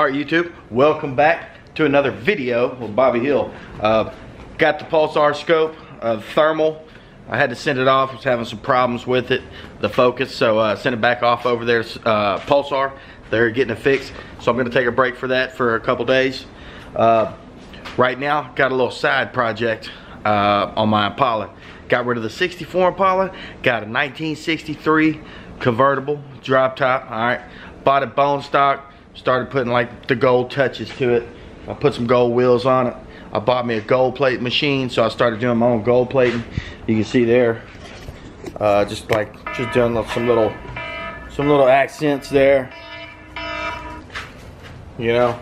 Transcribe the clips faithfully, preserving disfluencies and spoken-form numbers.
Alright YouTube, welcome back to another video with Bobby Hill. Uh, got the Pulsar scope, uh, thermal. I had to send it off, I was having some problems with it, the focus, so I uh, sent it back off over there to uh, Pulsar. They're getting it fixed, so I'm going to take a break for that for a couple days. Uh, right now, got a little side project uh, on my Impala. Got rid of the sixty-four Impala, got a nineteen sixty-three convertible drop top, alright. Bought it bone stock. Started putting like the gold touches to it. I put some gold wheels on it. I bought me a gold plate machine, so I started doing my own gold plating. You can see there, uh, just like just doing some little, some little accents there. You know,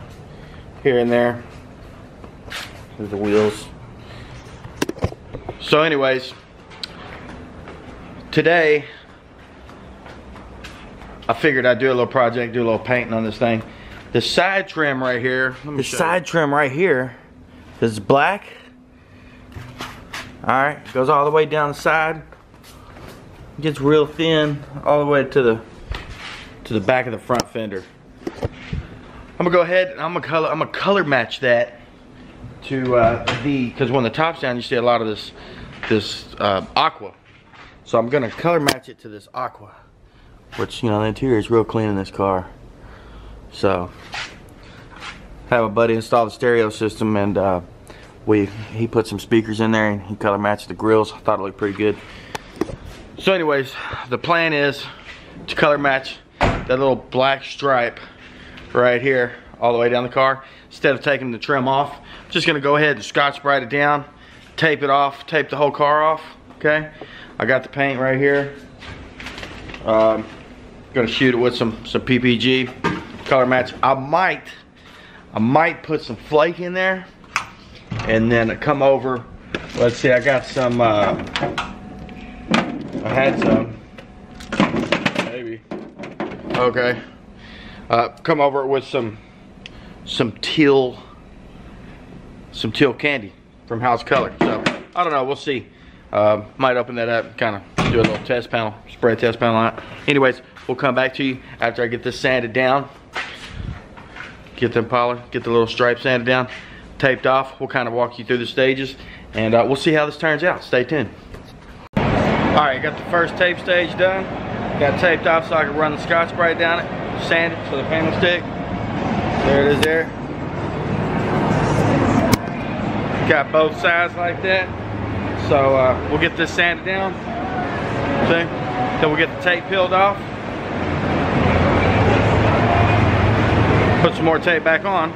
here and there. There's the wheels. So, anyways, today, I figured I'd do a little project, do a little painting on this thing. The side trim right here. Let me show you. The side trim right here is black. All right, goes all the way down the side. Gets real thin all the way to the to the back of the front fender. I'm gonna go ahead and I'm gonna color. I'm gonna color match that to uh, the because when the top's down, you see a lot of this this uh, aqua. So I'm gonna color match it to this aqua. Which, you know, the interior is real clean in this car. So, have a buddy install the stereo system, and uh, we he put some speakers in there, and he color matched the grills. I thought it looked pretty good. So, anyways, the plan is to color match that little black stripe right here all the way down the car. Instead of taking the trim off, I'm just gonna go ahead and Scotch Brite it down, tape it off, tape the whole car off. Okay, I got the paint right here. Um, Gonna shoot it with some some P P G color match. I might, I might put some flake in there, and then come over. Let's see. I got some. Uh, I had some. Maybe. Okay. Uh, come over with some some teal, some teal candy from House of Kolor. So I don't know. We'll see. Uh, might open that up. Kind of do a little test panel, spray test panel on it. Anyways. We'll come back to you after I get this sanded down. Get the Impala, get the little stripe sanded down, taped off. We'll kind of walk you through the stages, and uh, we'll see how this turns out. Stay tuned. All right, got the first tape stage done. Got taped off so I can run the Scotch Brite down it, sand it so the panel stick. There it is there. Got both sides like that. So uh, we'll get this sanded down. See? Then we'll get the tape peeled off. Put some more tape back on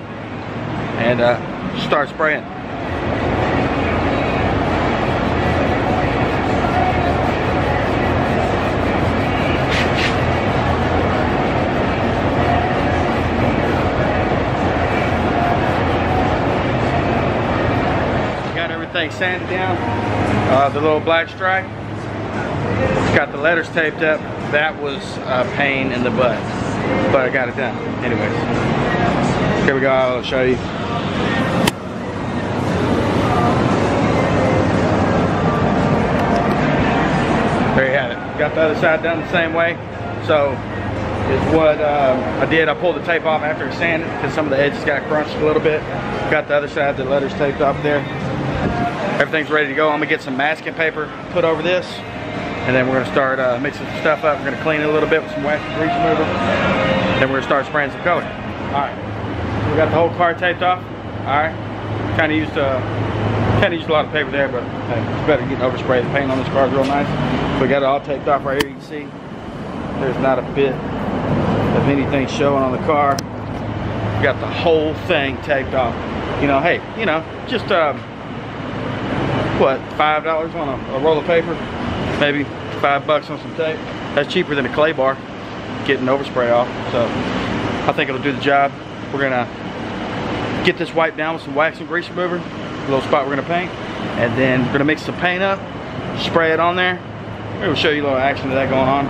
and uh, start spraying. Got everything sanded down, uh, the little black stripe. Got the letters taped up. That was a pain in the butt, but I got it done. Anyways. Here we go, I'll show you. There you have it. Got the other side done the same way. So, it's what uh, I did. I pulled the tape off after I sanded it because some of the edges got crunched a little bit. Got the other side, the letters taped off there. Everything's ready to go. I'm gonna get some masking paper put over this, and then we're gonna start uh, mixing some stuff up. We're gonna clean it a little bit with some wax and grease remover. Then we're gonna start spraying some color. All right. We got the whole car taped off. Alright. Kinda used uh, kinda used a lot of paper there, but hey, it's better getting overspray. The paint on this car is real nice. We got it all taped off right here, you can see. There's not a bit of anything showing on the car. We got the whole thing taped off. You know, hey, you know, just um what, five dollars on a, a roll of paper? Maybe five bucks on some tape. That's cheaper than a clay bar getting overspray off. So I think it'll do the job. We're gonna get this wiped down with some wax and grease remover, a little spot we're gonna paint, and then we're gonna mix some paint up, spray it on there. Maybe we'll show you a little action of that going on.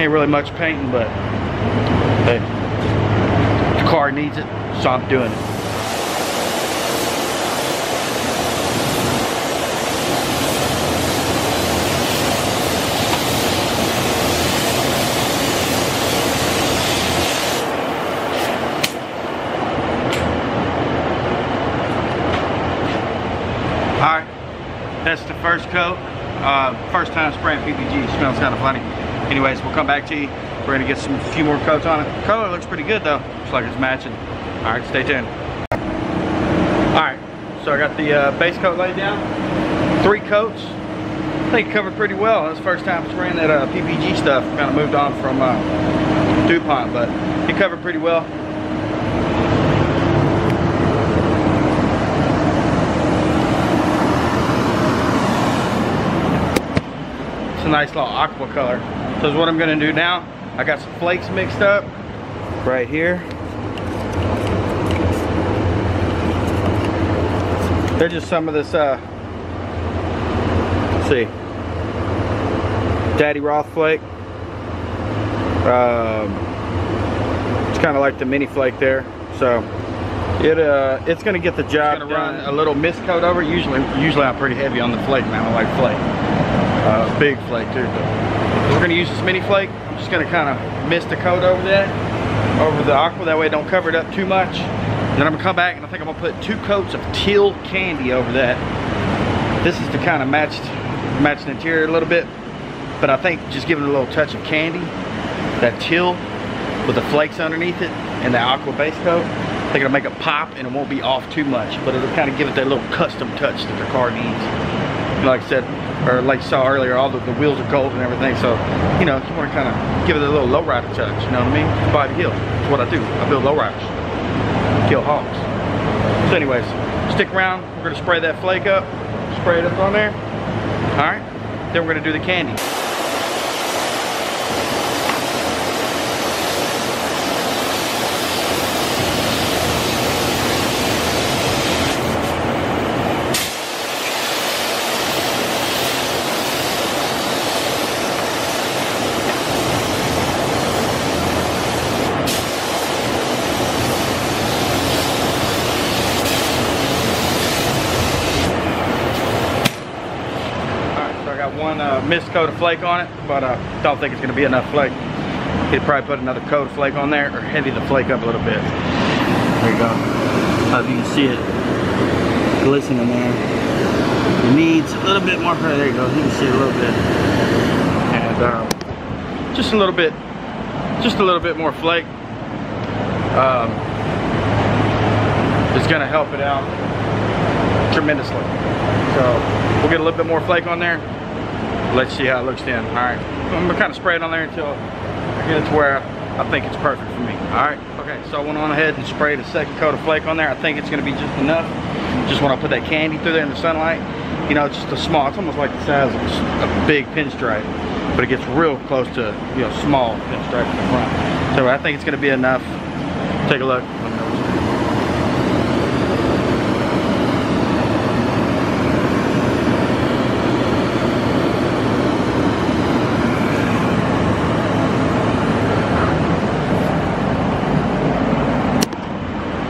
Ain't really much painting, but hey, the car needs it, so I'm doing it. That's the first coat. Uh, first time spraying P P G. Smells kind of funny. Anyways, we'll come back to you. We're gonna get some few more coats on it. Color looks pretty good though. Looks like it's matching. All right, stay tuned. All right, so I got the uh, base coat laid down. Three coats. I think it covered pretty well. That's the first time spraying that uh, P P G stuff. Kind of moved on from uh, DuPont, but it covered pretty well. It's a nice little aqua color. So what I'm gonna do now, I got some flakes mixed up right here. They're just some of this, uh, let's see, Daddy Roth flake. Um, it's kind of like the mini flake there. So it uh, it's gonna get the job done. Run a little mist coat over. Usually, usually I'm pretty heavy on the flake, man. I like flake. Uh, big flake too. We're gonna use this mini flake. I'm just gonna kind of mist the coat over that, over the aqua. That way it don't cover it up too much. Then I'm gonna come back and I think I'm gonna put two coats of teal candy over that. This is to kind of match match the interior a little bit, but I think just giving it a little touch of candy, that teal with the flakes underneath it and the aqua base coat. I think it'll make it pop and it won't be off too much, but it'll kind of give it that little custom touch that the car needs. Like I said, or like you saw earlier, all the, the wheels are gold and everything, so, you know, you want to kind of give it a little lowrider touch, you know what I mean? Bobby Hill, that's what I do. I build lowriders, kill hogs. So anyways, stick around. We're going to spray that flake up, spray it up on there, all right? Then we're going to do the candy. Missed coat of flake on it, but I uh, don't think it's gonna be enough flake. He'd probably put another coat of flake on there or heavy the flake up a little bit. There you go. I hope you can see it glistening there. It needs a little bit more flake. There you go. You can see it a little bit. And uh, just a little bit, just a little bit more flake. Um, it's gonna help it out tremendously. So we'll get a little bit more flake on there. Let's see how it looks then. All right, I'm gonna kind of spray it on there until I get it to where I think it's perfect for me. All right, okay, so I went on ahead and sprayed a second coat of flake on there. I think it's gonna be just enough. Just when I put that candy through there in the sunlight, you know, it's just a small, it's almost like the size of a big pinstripe, but it gets real close to, you know, small pinstripe in the front. So I think it's gonna be enough. Take a look.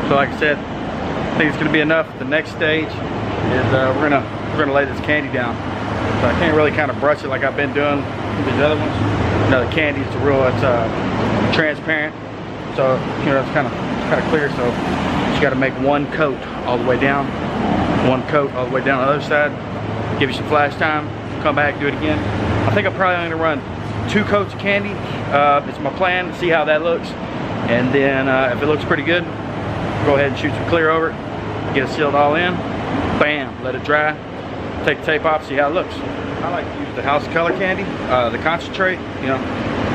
So like I said, I think it's gonna be enough. The next stage is uh, we're gonna we're gonna lay this candy down. So I can't really kind of brush it like I've been doing with these other ones. You know, the candy is the real, it's uh, transparent. So you know, it's kind of kind of clear. So you got to make one coat all the way down, one coat all the way down on the other side. Give you some flash time. Come back, do it again. I think I'm probably gonna run two coats of candy. Uh, it's my plan. See how that looks, and then uh, if it looks pretty good, go ahead and shoot some clear over it, get it sealed all in, bam, let it dry, take the tape off, see how it looks. I like to use the House of Kolor candy, uh, the concentrate, you know,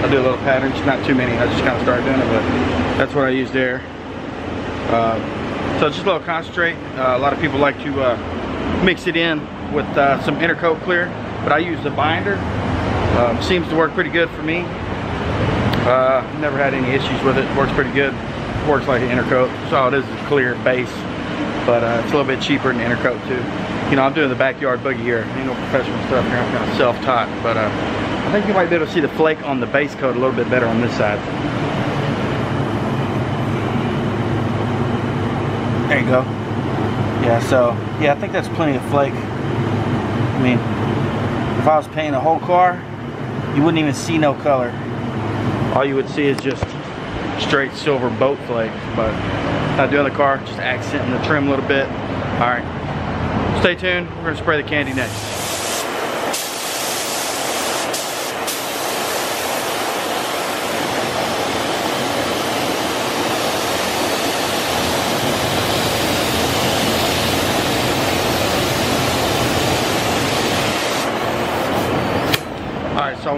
I do a little pattern, it's not too many, I just kind of started doing it, but that's what I use there. Uh, so it's just a little concentrate, uh, a lot of people like to uh, mix it in with uh, some intercoat clear, but I use the binder, um, seems to work pretty good for me, uh, never had any issues with it, works pretty good. Works like an intercoat, so all it is is a clear base, but uh, it's a little bit cheaper than intercoat too. You know, I'm doing the backyard boogie here, ain't no professional stuff here, I'm kind of self-taught, but uh, I think you might be able to see the flake on the base coat a little bit better on this side. There you go. Yeah, so, yeah, I think that's plenty of flake. I mean, if I was painting a whole car, you wouldn't even see no color. All you would see is just straight silver boat flake, but not doing the car, just accenting the trim a little bit. All right, stay tuned. We're gonna spray the candy next.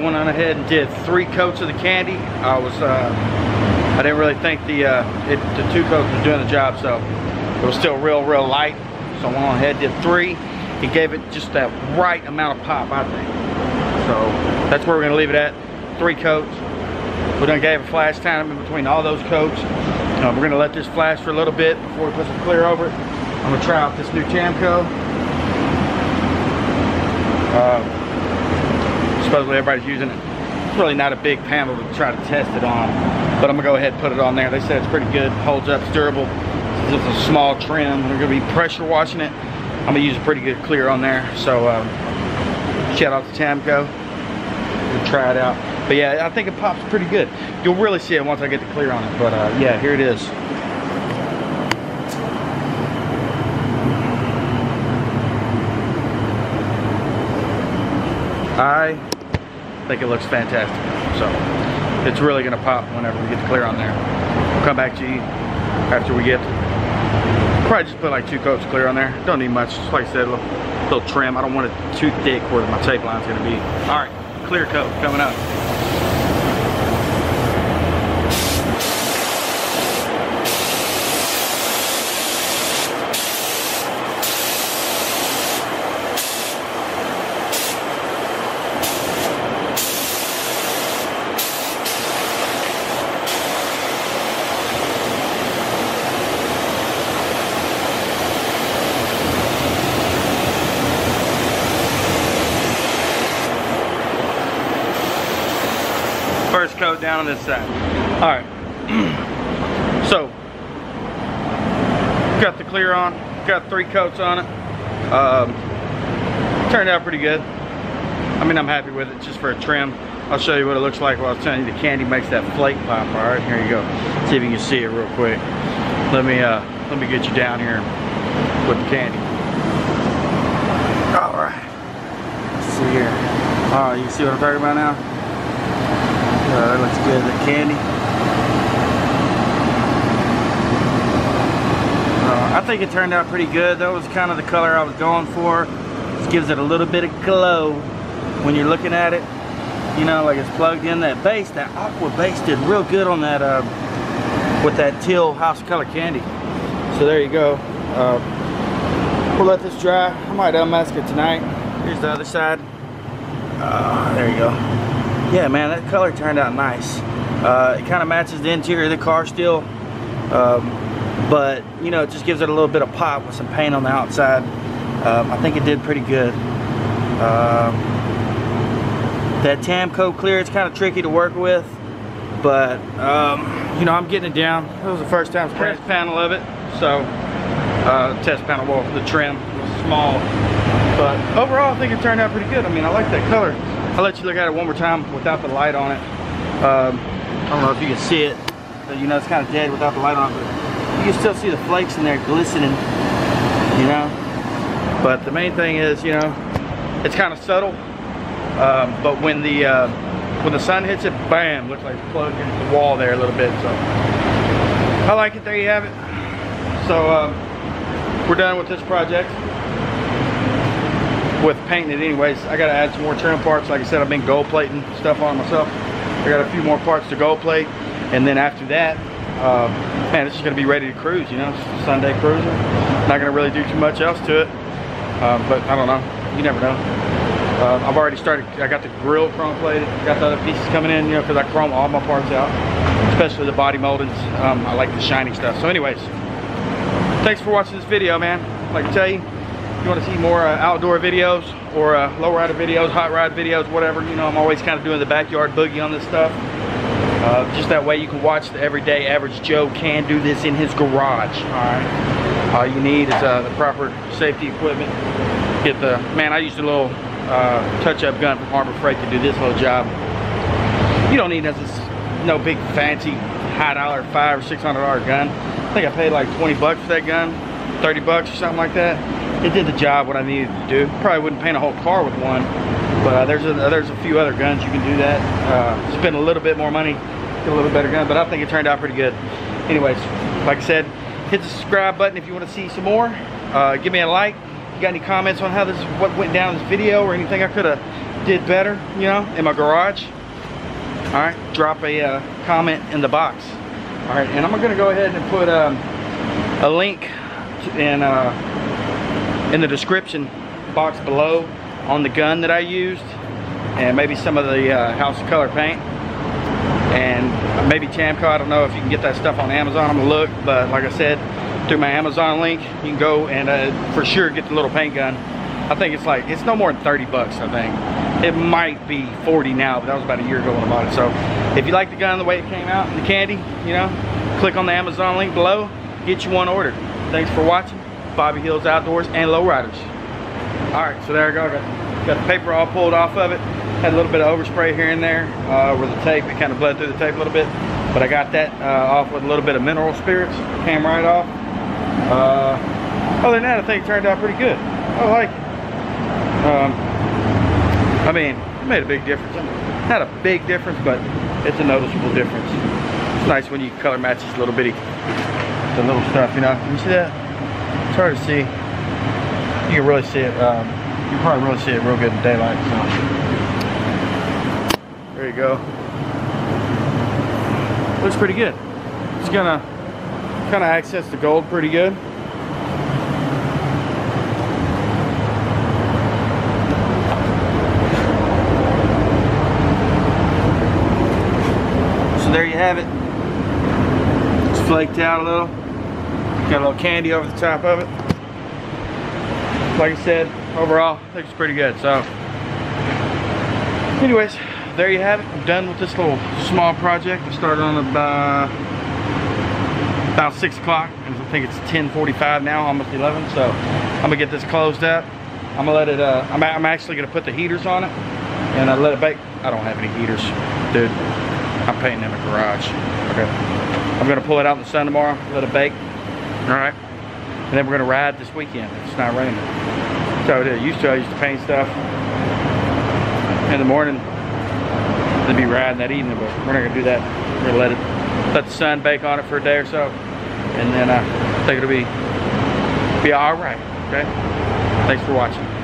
went on ahead and did three coats of the candy. I was uh, I didn't really think the uh, it, the two coats was doing the job, so it was still real real light. So I went on ahead and did three. It gave it just that right amount of pop, I think. So that's where we're gonna leave it at. Three coats. We done gave a flash time in between all those coats. Uh, we're gonna let this flash for a little bit before we put some clear over it. I'm gonna try out this new Tamco. Uh, supposedly everybody's using it. It's really not a big panel to try to test it on, but I'm gonna go ahead and put it on there. They said it's pretty good, holds up, it's durable. It's just a small trim. We're gonna be pressure washing it. I'm gonna use a pretty good clear on there. So um, shout out to Tamco. We'll try it out. But yeah, I think it pops pretty good. You'll really see it once I get the clear on it. But uh, yeah, here it is. I think it looks fantastic, so it's really gonna pop whenever we get the clear on there. We'll come back to you after we get, probably just put like two coats of clear on there. Don't need much, just like I said, a little, little trim. I don't want it too thick where my tape line's gonna be. All right, clear coat coming up. First coat down on this side. All right. So, got the clear on. Got three coats on it. Um, turned out pretty good. I mean, I'm happy with it just for a trim. I'll show you what it looks like while I was telling you the candy makes that flake pop. All right, here you go. See if you can see it real quick. Let me uh, let me get you down here with the candy. All right. Let's see here. Oh, you can see what I'm talking about now. Uh, that looks good, the candy. Uh, I think it turned out pretty good. That was kind of the color I was going for. Just gives it a little bit of glow when you're looking at it. You know, like it's plugged in. That base, that aqua base did real good on that, uh, with that teal House of Kolor candy. So there you go. Uh, we'll let this dry. I might unmask it tonight. Here's the other side. Uh, there you go. Yeah, man, that color turned out nice. Uh, it kind of matches the interior of the car still, um, but you know, it just gives it a little bit of pop with some paint on the outside. Um, I think it did pretty good. Um, that Tamco clear, it's kind of tricky to work with, but um, you know, I'm getting it down. It was the first time test panel of it, so uh, test panel wall for the trim was small, but overall, I think it turned out pretty good. I mean, I like that color. I'll let you look at it one more time without the light on it. Um, I don't know if you can see it, but you know, it's kind of dead without the light on it. But you can still see the flakes in there glistening, you know. But the main thing is, you know, it's kind of subtle. Um, but when the uh, when the sun hits it, bam! Looks like it's plugged into the wall there a little bit. So I like it. There you have it. So um, we're done with this project. With painting it anyways. I gotta add some more trim parts. Like I said, I've been gold plating stuff on myself. I got a few more parts to gold plate, and then after that, uh, man, it's just gonna be ready to cruise, you know, Sunday cruising. Not gonna really do too much else to it, uh, but I don't know, you never know. Uh, I've already started, I got the grill chrome plated, got the other pieces coming in, you know, because I chrome all my parts out, especially the body moldings. Um, I like the shiny stuff. So anyways, thanks for watching this video, man. Like I tell you, if you want to see more uh, outdoor videos or uh, low rider videos, hot rod videos, whatever, you know, I'm always kind of doing the backyard boogie on this stuff. Uh, just that way you can watch the everyday average Joe can do this in his garage. All right. All you need is uh, the proper safety equipment. Get the man. I used a little uh, touch-up gun from Harbor Freight to do this little job. You don't need nothing, no big fancy high-dollar five or six hundred dollar gun. I think I paid like twenty bucks for that gun, thirty bucks or something like that. It did the job what I needed to do. Probably wouldn't paint a whole car with one, but uh, there's a, there's a few other guns you can do that. Uh, spend a little bit more money, get a little better gun, but I think it turned out pretty good. Anyways, like I said, hit the subscribe button if you want to see some more. Uh, give me a like. If you got any comments on how this, what went down in this video, or anything I could have did better, you know, in my garage, all right, drop a uh, comment in the box. All right, and I'm gonna go ahead and put um, a link in uh, in the description box below on the gun that I used, and maybe some of the uh, House of Kolor paint, and maybe Tamco. I don't know if you can get that stuff on Amazon. I'm gonna look, but like I said, through my Amazon link, you can go and uh, for sure get the little paint gun. I think it's like, it's no more than thirty bucks, I think. It might be forty now, but that was about a year ago when I bought it. So if you like the gun, the way it came out, and the candy, you know, click on the Amazon link below, get you one ordered. Thanks for watching. Bobby Hill's Outdoors and Lowriders. All right, so there I go. Got, got the paper all pulled off of it. Had a little bit of overspray here and there uh, with the tape. It kind of bled through the tape a little bit, but I got that uh, off with a little bit of mineral spirits. Came right off. Uh, other than that, I think it turned out pretty good. I like it. Um, I mean, it made a big difference. Not a big difference, but it's a noticeable difference. It's nice when you color match this little bitty, the little stuff, you know. Can you see that? It's hard to see. You can really see it. Um, you can probably really see it real good in daylight. So there you go. Looks pretty good. It's gonna kind of access the gold pretty good. There you have it. It's flaked out a little. Got a little candy over the top of it. Like I said, overall, I think it's pretty good. So, anyways, there you have it. I'm done with this little small project. I started on about, about six o'clock. I think it's ten forty-five now, almost eleven. So, I'm going to get this closed up. I'm going to let it, uh, I'm, I'm actually going to put the heaters on it. And I let it bake. I don't have any heaters, dude. I'm painting in the garage. Okay. I'm gonna pull it out in the sun tomorrow, let it bake. All right. And then we're gonna ride this weekend. It's not raining. So it is. Used to I used to paint stuff in the morning. Then be riding that evening, but we're not gonna do that. We're gonna let it let the sun bake on it for a day or so, and then I think it'll be be all right. Okay. Thanks for watching.